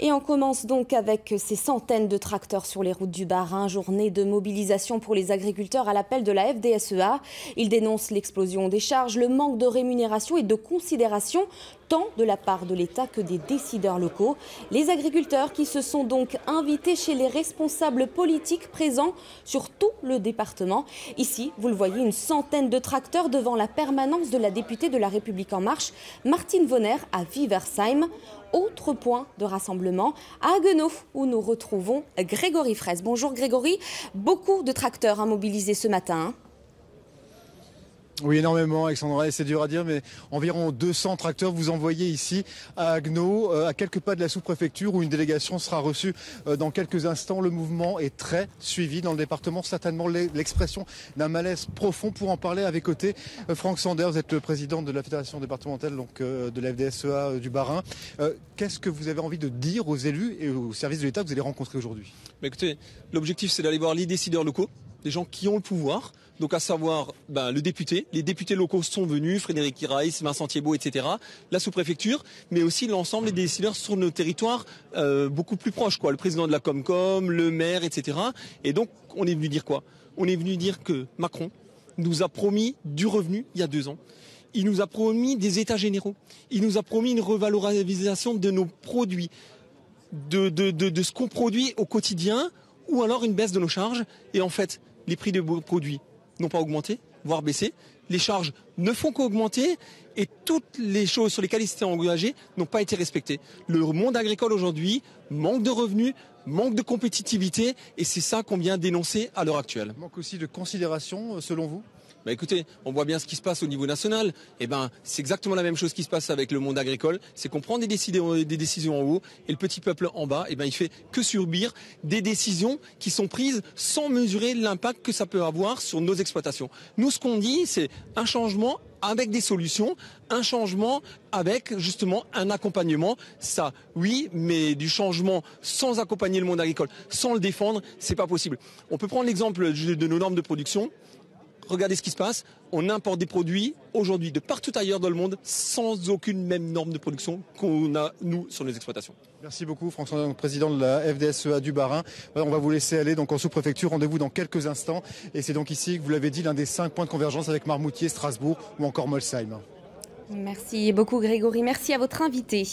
Et on commence donc avec ces centaines de tracteurs sur les routes du Bas-Rhin. Journée de mobilisation pour les agriculteurs à l'appel de la FDSEA. Ils dénoncent l'explosion des charges, le manque de rémunération et de considération, tant de la part de l'État que des décideurs locaux. Les agriculteurs qui se sont donc invités chez les responsables politiques présents sur tout le département. Ici, vous le voyez, une centaine de tracteurs devant la permanence de la députée de La République En Marche, Martine Vonner, à Viversheim. Autre point de rassemblement à Hagenau, où nous retrouvons Grégory Fraisse. Bonjour Grégory, beaucoup de tracteurs mobilisés ce matin. Oui, énormément, Alexandra, c'est dur à dire, mais environ 200 tracteurs vous envoyez ici à Agno, à quelques pas de la sous-préfecture où une délégation sera reçue dans quelques instants. Le mouvement est très suivi dans le département, certainement l'expression d'un malaise profond. Pour en parler à mes côtés, Franck Sander, vous êtes le président de la fédération départementale donc de la FDSEA du Bas-Rhin. Qu'est-ce que vous avez envie de dire aux élus et aux services de l'État que vous allez rencontrer aujourd'hui? Écoutez, l'objectif c'est d'aller voir les décideurs locaux, les gens qui ont le pouvoir. Donc à savoir le député, les députés locaux sont venus, Frédéric Iraïs, Vincent Thiebaud, etc. La sous-préfecture, mais aussi l'ensemble des décideurs sur nos territoires beaucoup plus proches, quoi. Le président de la Comcom, le maire, etc. Et donc on est venu dire quoi? On est venu dire que Macron nous a promis du revenu il y a 2 ans. Il nous a promis des états généraux. Il nous a promis une revalorisation de nos produits, de ce qu'on produit au quotidien, ou alors une baisse de nos charges. Et en fait, les prix de produits n'ont pas augmenté, voire baissé. Les charges ne font qu'augmenter et toutes les choses sur lesquelles ils s'étaient engagés n'ont pas été respectées. Le monde agricole aujourd'hui manque de revenus, manque de compétitivité et c'est ça qu'on vient dénoncer à l'heure actuelle. Manque aussi de considération, selon vous? Écoutez, on voit bien ce qui se passe au niveau national. C'est exactement la même chose qui se passe avec le monde agricole. C'est qu'on prend des décisions en haut et le petit peuple en bas, il fait que subir des décisions qui sont prises sans mesurer l'impact que ça peut avoir sur nos exploitations. Nous, ce qu'on dit, c'est un changement avec des solutions, un changement avec justement un accompagnement. Ça, oui, mais du changement sans accompagner le monde agricole, sans le défendre, c'est pas possible. On peut prendre l'exemple de nos normes de production. Regardez ce qui se passe, on importe des produits aujourd'hui de partout ailleurs dans le monde sans aucune même norme de production qu'on a, nous, sur nos exploitations. Merci beaucoup Franck Sander, président de la FDSEA du Bas-Rhin. On va vous laisser aller donc en sous-préfecture, rendez-vous dans quelques instants. Et c'est donc ici, vous l'avez dit, l'un des 5 points de convergence avec Marmoutier, Strasbourg ou encore Molsheim. Merci beaucoup Grégory, merci à votre invité.